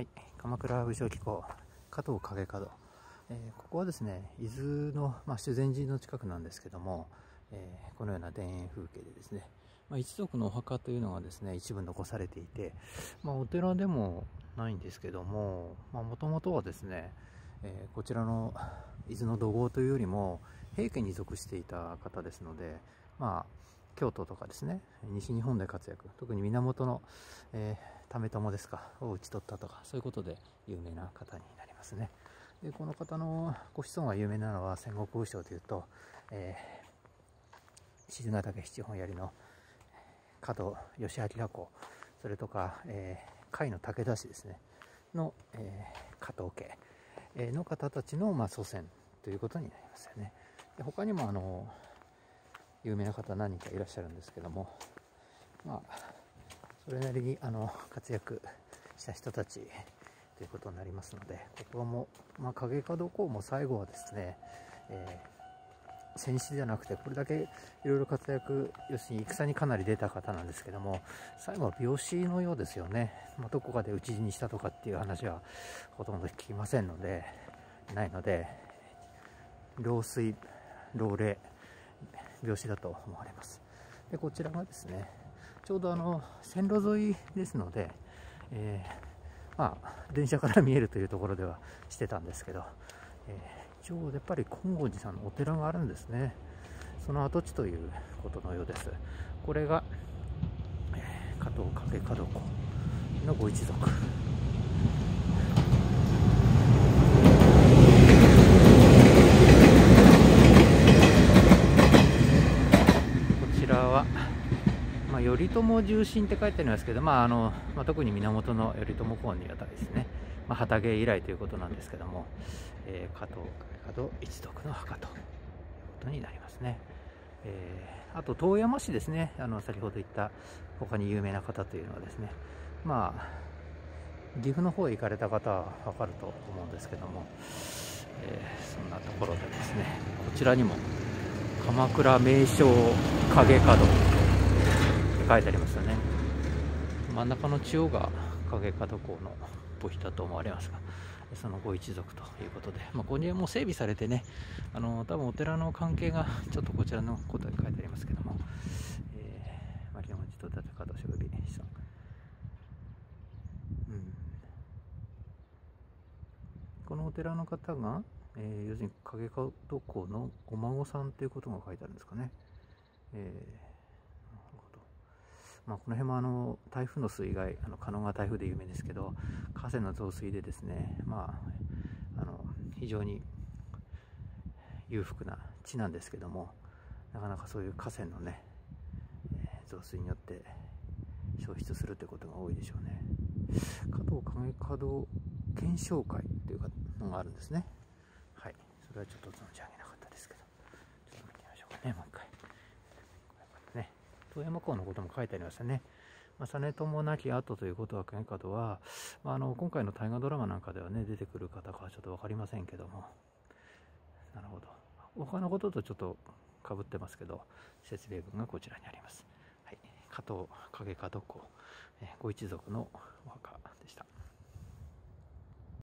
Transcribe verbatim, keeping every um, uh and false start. はい、鎌倉武将紀行加藤景門、えー、ここはですね伊豆の、まあ、修善寺の近くなんですけども、えー、このような田園風景でですね、まあ、一族のお墓というのがですね一部残されていて、まあ、お寺でもないんですけども、もともとはですね、えー、こちらの伊豆の土豪というよりも平家に属していた方ですので、まあ京都とかですね西日本で活躍、特に源の、えー、為朝ですかを討ち取ったとか、そういうことで有名な方になりますね。でこの方のご子孫が有名なのは戦国武将というと、えー、静ヶ岳七本槍の加藤義明公、それとか、えー、甲斐の武田氏ですねの、えー、加藤家、えー、の方たちの、まあ、祖先ということになりますよね。で他にもあの有名な方何人かいらっしゃるんですけども、まあ、それなりにあの活躍した人たちということになりますので、ここも、まあ、景門公も最後はですね、えー、戦死じゃなくてこれだけいろいろ活躍、要するに戦にかなり出た方なんですけども、最後は病死のようですよね。まあ、どこかで討ち死にしたとかっていう話はほとんど聞きませんのでないので、老衰老齢病死だと思われます。でこちらがですねちょうどあの線路沿いですので、えー、まあ電車から見えるというところではしてたんですけど、えー、ちょうどやっぱり金剛寺さんのお寺があるんですね。その跡地ということのようです。これが、えー、加藤景門公のご一族は、まあ、頼朝重臣って書いてありますけど、まああのまあ、特に源の頼朝公にあたりですね、まあ、旗揚以来ということなんですけども、えー、加藤景門一族の墓ということになりますね。えー、あと遠山市ですね、あの先ほど言った他に有名な方というのはですね、まあ、岐阜の方へ行かれた方は分かると思うんですけども、えー、そんなところでですね、こちらにも鎌倉名勝景門って書いてありますよね。真ん中の中央が景門公の墓碑だと思われますが、そのご一族ということで、まあ、ここにも整備されてね、あの多分お寺の関係がちょっとこちらのことに書いてありますけども、えー、マリオンジと立川としぐびさん、うん、このお寺の方がえー、要するに景門公のお孫さんということが書いてあるんですかね。えー、なるほど。まあ、この辺もあの台風の水害、あの加納が台風で有名ですけど、河川の増水でですね、まあ、あの非常に裕福な地なんですけども、なかなかそういう河川のね、えー、増水によって消失するということが多いでしょうね。加藤景門顕彰会というのがあるんですね。はい、それはちょっと存じ上げなかったですけど、ちょっと見てみましょうかね、もう一回。ね、遠山公のことも書いてありましたね。まあ、実朝亡き後ということは、景門は、まあ、あの今回の大河ドラマなんかではね、出てくる方かはちょっと分かりませんけども、なるほど。他のこととちょっとかぶってますけど、説明文がこちらにあります。はい、加藤景門公、ご一族のお墓